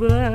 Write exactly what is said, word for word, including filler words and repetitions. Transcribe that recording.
Bye.